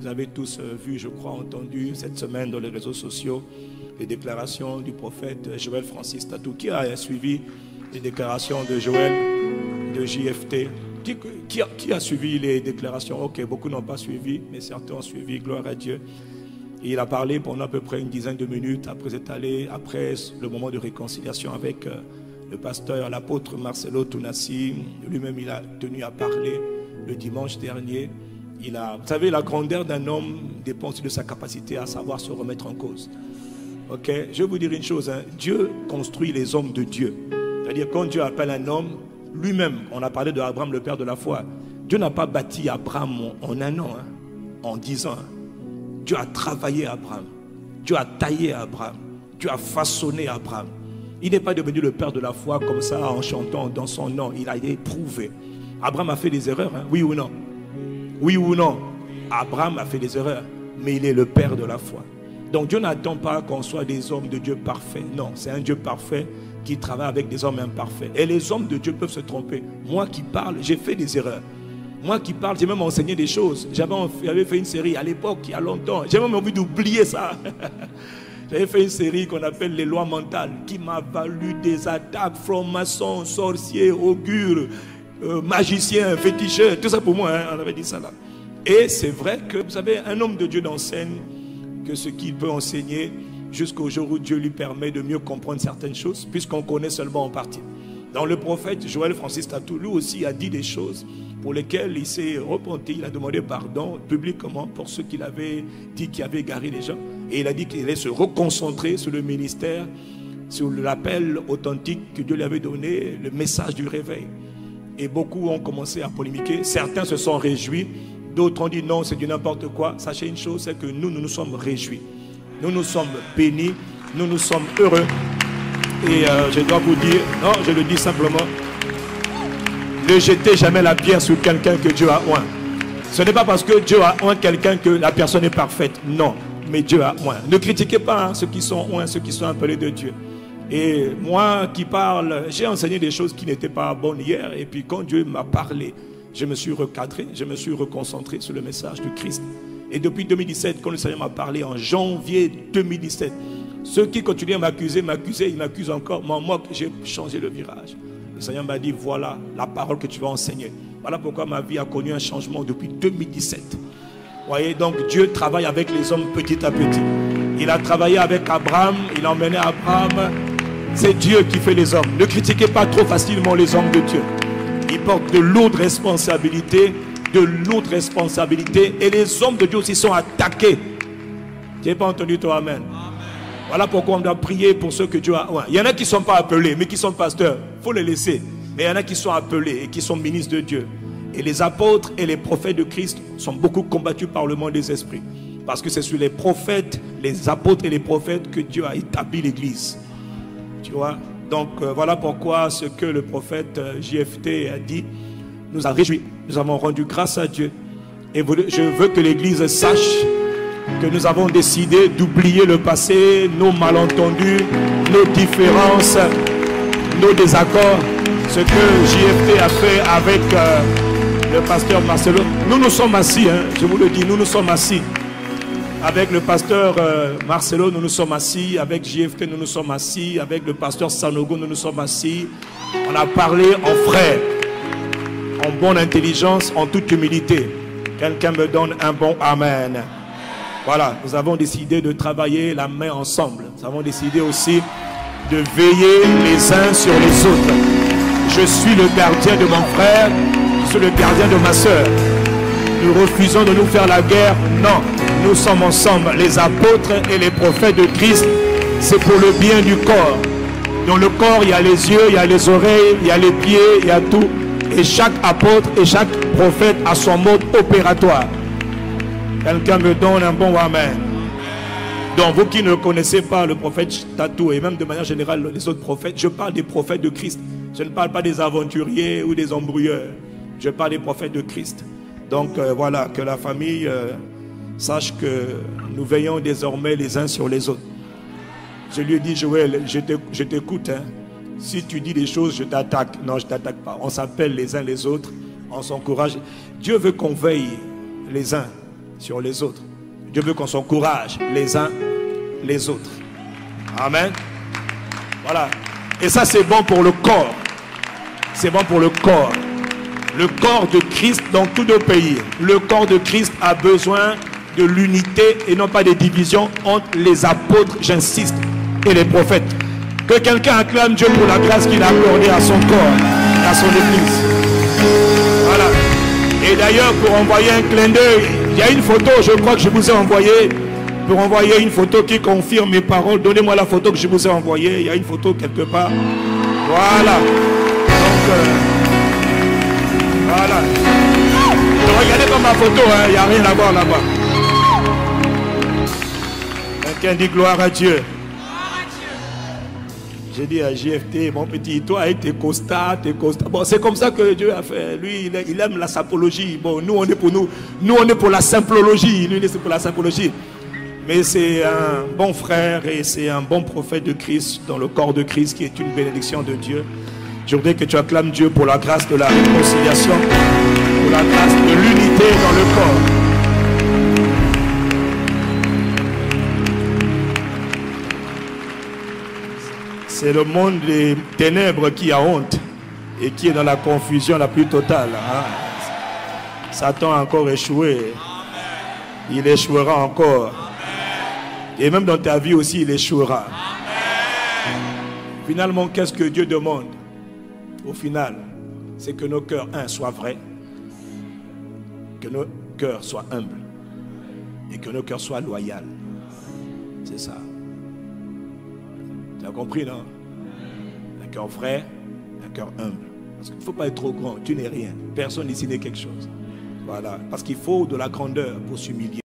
Vous avez tous vu, je crois, entendu cette semaine dans les réseaux sociaux les déclarations du prophète Joël Francis Tatou. Qui a suivi les déclarations de Joël, de JFT? Qui a suivi les déclarations? Ok, beaucoup n'ont pas suivi, mais certains ont suivi, gloire à Dieu. Et il a parlé pendant à peu près une dizaine de minutes après le moment de réconciliation avec le pasteur, l'apôtre Marcello Tunasi. Lui-même, il a tenu à parler le dimanche dernier. Vous savez, la grandeur d'un homme dépend de sa capacité à savoir se remettre en cause. Ok, je vais vous dire une chose, hein. Dieu construit les hommes de Dieu. C'est-à-dire, quand Dieu appelle un homme, lui-même, on a parlé de Abraham, le père de la foi. Dieu n'a pas bâti Abraham en un an, hein, en 10 ans. Hein. Dieu a travaillé Abraham. Dieu a taillé Abraham. Dieu a façonné Abraham. Il n'est pas devenu le père de la foi comme ça, en chantant dans son nom. Il a été éprouvé. Abraham a fait des erreurs, hein, oui ou non? Oui ou non? Abraham a fait des erreurs, mais il est le père de la foi. Donc Dieu n'attend pas qu'on soit des hommes de Dieu parfaits. Non, c'est un Dieu parfait qui travaille avec des hommes imparfaits. Et les hommes de Dieu peuvent se tromper. Moi qui parle, j'ai fait des erreurs. Moi qui parle, j'ai même enseigné des choses. J'avais fait une série à l'époque, il y a longtemps. J'ai même envie d'oublier ça. J'avais fait une série qu'on appelle les lois mentales, qui m'a valu des attaques, francs-maçons, sorciers, augures, magiciens, féticheurs, tout ça pour moi, hein, on avait dit ça là. Et c'est vrai que, vous savez, un homme de Dieu n'enseigne que ce qu'il peut enseigner jusqu'au jour où Dieu lui permet de mieux comprendre certaines choses, puisqu'on connaît seulement en partie. Dans le prophète Joël Francis Tatou, lui aussi a dit des choses pour lesquelles il s'est repenti, il a demandé pardon publiquement pour ceux qu'il avait dit qui avaient égaré les gens. Et il a dit qu'il allait se reconcentrer sur le ministère, sur l'appel authentique que Dieu lui avait donné, le message du réveil. Et beaucoup ont commencé à polémiquer. Certains se sont réjouis, d'autres ont dit non, c'est du n'importe quoi. Sachez une chose, c'est que nous nous sommes réjouis. Nous nous sommes bénis, nous nous sommes heureux. Et je dois vous dire, non, je le dis simplement, ne jetez jamais la pierre sur quelqu'un que Dieu a oint. Ce n'est pas parce que Dieu a oint quelqu'un que la personne est parfaite, non, mais Dieu a oint. Ne critiquez pas hein, ceux qui sont oints, ceux qui sont appelés de Dieu. Et moi qui parle, j'ai enseigné des choses qui n'étaient pas bonnes hier, et puis quand Dieu m'a parlé, je me suis recadré, je me suis reconcentré sur le message du Christ. Et depuis 2017, quand le Seigneur m'a parlé en janvier 2017, ceux qui continuaient à m'accuser, ils m'accusent encore, m'en moquent, j'ai changé le virage. Le Seigneur m'a dit, voilà la parole que tu vas enseigner. Voilà pourquoi ma vie a connu un changement depuis 2017. Vous voyez, donc Dieu travaille avec les hommes petit à petit. Il a travaillé avec Abraham, il a emmené Abraham. C'est Dieu qui fait les hommes. Ne critiquez pas trop facilement les hommes de Dieu. Ils portent de lourdes responsabilités, et les hommes de Dieu aussi sont attaqués. Tu n'as pas entendu toi, amen. Voilà pourquoi on doit prier pour ceux que Dieu a. Ouais. Il y en a qui ne sont pas appelés, mais qui sont pasteurs. Il faut les laisser. Mais il y en a qui sont appelés et qui sont ministres de Dieu. Et les apôtres et les prophètes de Christ sont beaucoup combattus par le monde des esprits. Parce que c'est sur les prophètes, les apôtres et les prophètes que Dieu a établi l'Église. Tu vois? Donc voilà pourquoi ce que le prophète JFT a dit nous a réjouis. Nous avons rendu grâce à Dieu. Et je veux que l'Église sache que nous avons décidé d'oublier le passé, nos malentendus, nos différences, nos désaccords, ce que JFT a fait avec le pasteur Marcelo. Nous nous sommes assis, hein, je vous le dis, nous nous sommes assis. Avec le pasteur Marcelo, nous nous sommes assis. Avec JFT, nous nous sommes assis. Avec le pasteur Sanogo, nous nous sommes assis. On a parlé en frère, en bonne intelligence, en toute humilité. Quelqu'un me donne un bon amen. Voilà, nous avons décidé de travailler la main ensemble. Nous avons décidé aussi de veiller les uns sur les autres. Je suis le gardien de mon frère, je suis le gardien de ma soeur. Nous refusons de nous faire la guerre, non. Nous sommes ensemble, les apôtres et les prophètes de Christ. C'est pour le bien du corps. Dans le corps, il y a les yeux, il y a les oreilles, il y a les pieds, il y a tout. Et chaque apôtre et chaque prophète a son mode opératoire. Quelqu'un me donne un bon amen. Donc vous qui ne connaissez pas le prophète Tatou et même de manière générale les autres prophètes, je parle des prophètes de Christ. Je ne parle pas des aventuriers ou des embrouilleurs. Je parle des prophètes de Christ. Donc voilà, que la famille sache que nous veillons désormais les uns sur les autres. Je lui ai dit, Joël, je t'écoute. Hein. Si tu dis des choses, je t'attaque. Non, je ne t'attaque pas. On s'appelle les uns les autres. On s'encourage. Dieu veut qu'on veille les uns sur les autres. Dieu veut qu'on s'encourage les uns les autres. Amen. Voilà. Et ça, c'est bon pour le corps. C'est bon pour le corps. Le corps de Christ dans tous nos pays. Le corps de Christ a besoin de l'unité et non pas des divisions entre les apôtres, j'insiste, et les prophètes. Que quelqu'un acclame Dieu pour la grâce qu'il a accordée à son corps, à son église. Voilà. Et d'ailleurs, pour envoyer un clin d'œil, il y a une photo, je crois que je vous ai envoyée, pour envoyer une photo qui confirme mes paroles. Donnez-moi la photo que je vous ai envoyée. Il y a une photo quelque part. Voilà. Donc, voilà. Donc, regardez dans ma photo, hein, il n'y a rien à voir là-bas. Quelqu'un dit gloire à Dieu. J'ai dit à JFT, mon petit, toi, t'es costard, t'es costard. Bon, c'est comme ça que Dieu a fait. Lui, il aime la sapologie. Bon, nous, on est pour nous. Nous, on est pour la simplologie. Lui, il est pour la sapologie. Mais c'est un bon frère et c'est un bon prophète de Christ dans le corps de Christ qui est une bénédiction de Dieu. Je voudrais que tu acclames Dieu pour la grâce de la réconciliation, pour la grâce de l'unité dans le corps. C'est le monde des ténèbres qui a honte et qui est dans la confusion la plus totale. Hein? Satan a encore échoué. Il échouera encore. Et même dans ta vie aussi, il échouera. Finalement, qu'est-ce que Dieu demande? Au final, c'est que nos cœurs, un, soient vrais. Que nos cœurs soient humbles. Et que nos cœurs soient loyaux. C'est ça. Tu as compris, non? Un cœur vrai, un cœur humble. Parce qu'il ne faut pas être trop grand, tu n'es rien. Personne ici n'est quelque chose. Voilà. Parce qu'il faut de la grandeur pour s'humilier.